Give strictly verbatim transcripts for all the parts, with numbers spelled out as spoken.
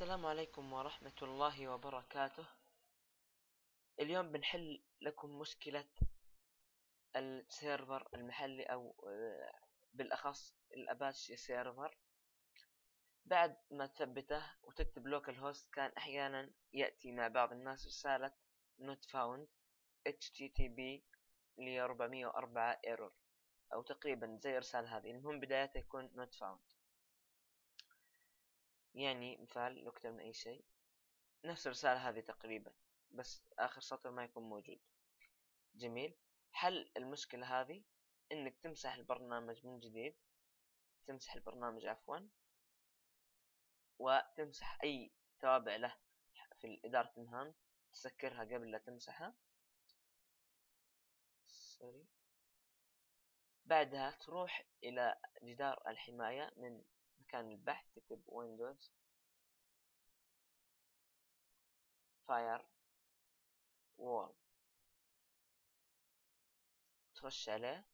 السلام عليكم ورحمة الله وبركاته. اليوم بنحل لكم مشكلة السيرفر المحلي أو بالأخص الأباتشي سيرفر. بعد ما تثبته وتكتب لوكال هوست كان أحيانا يأتي مع بعض الناس رسالة not found إتش تي تي بي أربعمية وأربعة error أو تقريبا زي الرسالة هذه. المهم بداية يكون not found، يعني مثال لو كتبنا أي شيء نفس الرسالة هذه تقريبا، بس آخر سطر ما يكون موجود. جميل. حل المشكلة هذه إنك تمسح البرنامج من جديد، تمسح البرنامج عفوا وتمسح أي توابع له في إدارة المهام، تسكرها قبل لا تمسحها. سوري. بعدها تروح إلى جدار الحماية من مكان البحث، تكتب ويندوز فاير وول، تخش عليه،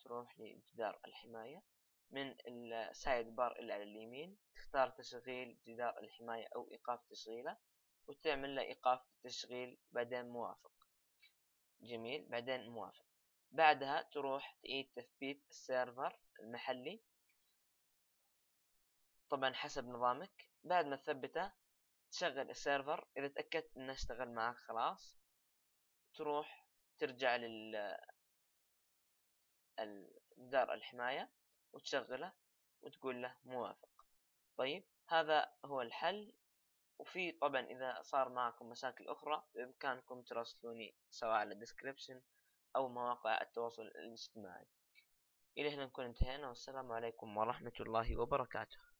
تروح لجدار الحماية من السايد بار اللي على اليمين، تختار تشغيل جدار الحماية أو إيقاف تشغيله وتعمل له إيقاف تشغيل، بعدين موافق. جميل. بعدين موافق. بعدها تروح تعيد تثبيت السيرفر المحلي طبعا حسب نظامك. بعد ما تثبته تشغل السيرفر، إذا تأكدت إنه اشتغل معك خلاص تروح ترجع لل جدار الحماية وتشغله وتقول له موافق. طيب هذا هو الحل. وفي طبعا إذا صار معكم مشاكل أخرى بإمكانكم تراسلوني سواء على الديسكريبشن أو مواقع التواصل الاجتماعي. إلى هنا نكون انتهينا، والسلام عليكم ورحمة الله وبركاته.